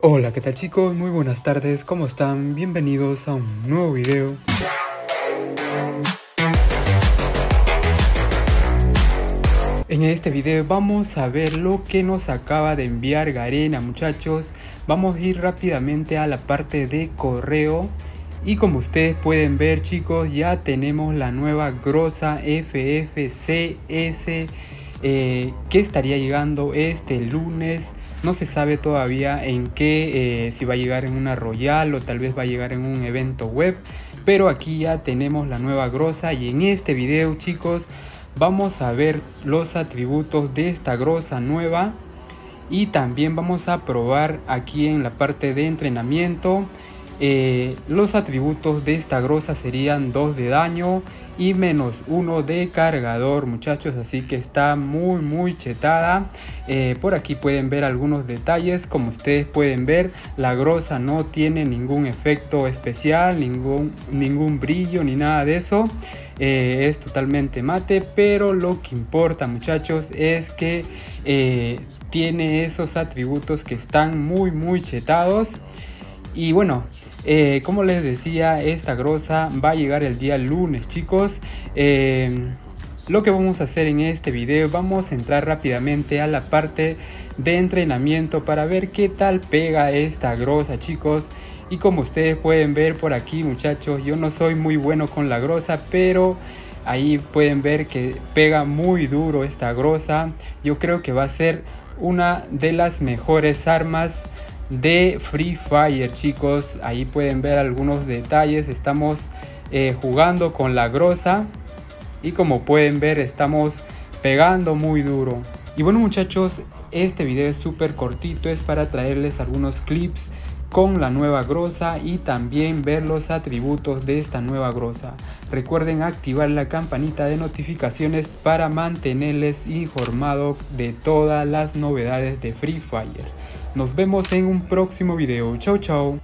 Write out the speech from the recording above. Hola, ¿qué tal chicos? Muy buenas tardes, ¿cómo están? Bienvenidos a un nuevo video. En este video vamos a ver lo que nos acaba de enviar Garena, muchachos. Vamos a ir rápidamente a la parte de correo. Y como ustedes pueden ver, chicos, ya tenemos la nueva Groza FFCS que estaría llegando este lunes. No se sabe todavía en qué, si va a llegar en una Royal o tal vez va a llegar en un evento web, pero aquí ya tenemos la nueva Groza. Y en este video, chicos, vamos a ver los atributos de esta Groza nueva y también vamos a probar aquí en la parte de entrenamiento. Los atributos de esta Groza serían 2 de daño y menos 1 de cargador, muchachos, así que está muy chetada. Por aquí pueden ver algunos detalles. Como ustedes pueden ver, la Groza no tiene ningún efecto especial, ningún brillo ni nada de eso. Es totalmente mate, pero lo que importa, muchachos, es que tiene esos atributos que están muy chetados. Y bueno, como les decía, esta Groza va a llegar el día lunes, chicos. Lo que vamos a hacer en este video, vamos a entrar rápidamente a la parte de entrenamiento para ver qué tal pega esta Groza, chicos. Y como ustedes pueden ver por aquí, muchachos, yo no soy muy bueno con la Groza, pero ahí pueden ver que pega muy duro esta Groza. Yo creo que va a ser una de las mejores armas de Free Fire, chicos. Ahí pueden ver algunos detalles. Estamos jugando con la Groza y como pueden ver estamos pegando muy duro. Y bueno, muchachos, este video es súper cortito, es para traerles algunos clips con la nueva Groza y también ver los atributos de esta nueva Groza. Recuerden activar la campanita de notificaciones para mantenerles informados de todas las novedades de Free Fire. Nos vemos en un próximo video. Chau, chau.